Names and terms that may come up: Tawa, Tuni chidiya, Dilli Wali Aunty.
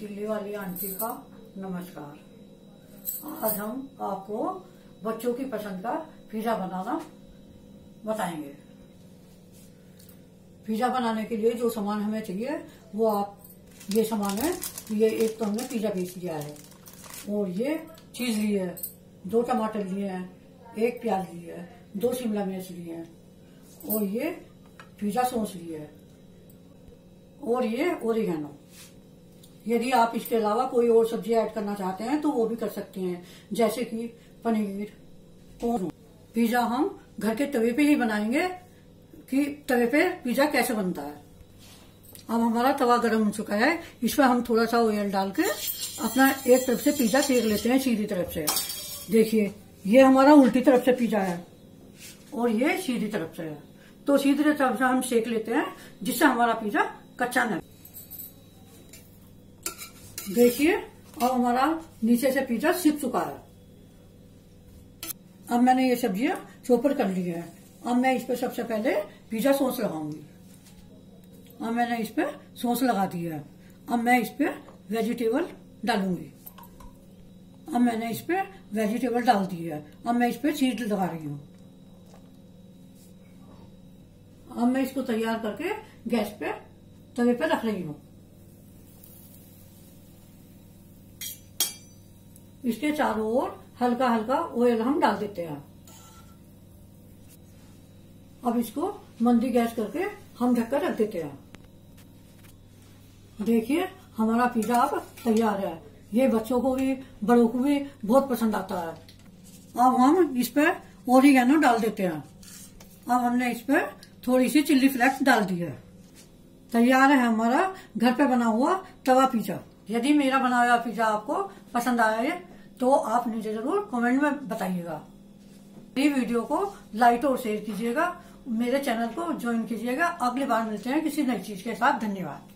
दिल्ली वाली आंटी का नमस्कार। आज हम आपको बच्चों की पसंद का पिज्जा बनाना बताएंगे। पिज्जा बनाने के लिए जो सामान हमें चाहिए वो आप ये सामान है। ये एक तो हमने पिज्जा पीस लिया है और ये चीज ली है, 2 टमाटर लिए हैं, 1 प्याज ली है, 2 शिमला मिर्च लिए हैं और ये पिज्जा सॉस ली है और ये ओरिगैनो। यदि आप इसके अलावा कोई और सब्जी ऐड करना चाहते हैं तो वो भी कर सकते हैं, जैसे कि पनीर। और पिज्जा हम घर के तवे पे ही बनाएंगे कि तवे पे पिज्जा कैसे बनता है। अब हमारा तवा गर्म हो चुका है, इसमें हम थोड़ा सा ऑयल डाल के अपना एक तरफ से पिज्जा सेक लेते हैं, सीधी तरफ से। देखिए ये हमारा उल्टी तरफ से पिज्जा है और ये सीधी तरफ से है, तो सीधी तरफ से हम सेक लेते हैं जिससे हमारा पिज्जा कच्चा न। देखिए अब हमारा नीचे से पिज्जा सिक चुका है। अब मैंने ये सब्जियां चॉपर कर ली है। अब मैं इस पर सबसे पहले पिज्जा सॉस लगाऊंगी। अब मैंने इस पर सॉस लगा दी है। अब मैं इस पर वेजिटेबल डालूंगी। अब मैंने इस पर वेजिटेबल डाल दी है। अब मैं इस पर चीज लगा रही हूँ। अब मैं इसको तैयार करके गैस पे तवे पे रख रही हूँ। इसके चारों ओर हल्का हल्का ऑयल हम डाल देते हैं। अब इसको मंदी गैस करके हम ढककर रख देते हैं। देखिए हमारा पिज्जा अब तैयार है। ये बच्चों को भी बड़ों को भी बहुत पसंद आता है। अब हम इस पर ओरिगैनो डाल देते हैं। अब हमने इस पर थोड़ी सी चिल्ली फ्लेक्स डाल दी है। तैयार है हमारा घर पे बना हुआ तवा पिज्जा। यदि मेरा बना हुआ पिज्जा आपको पसंद आया है तो आप मुझे जरूर कमेंट में बताइएगा। ये वीडियो को लाइक और शेयर कीजिएगा, मेरे चैनल को ज्वाइन कीजिएगा। अगली बार मिलते हैं किसी नई चीज के साथ। धन्यवाद।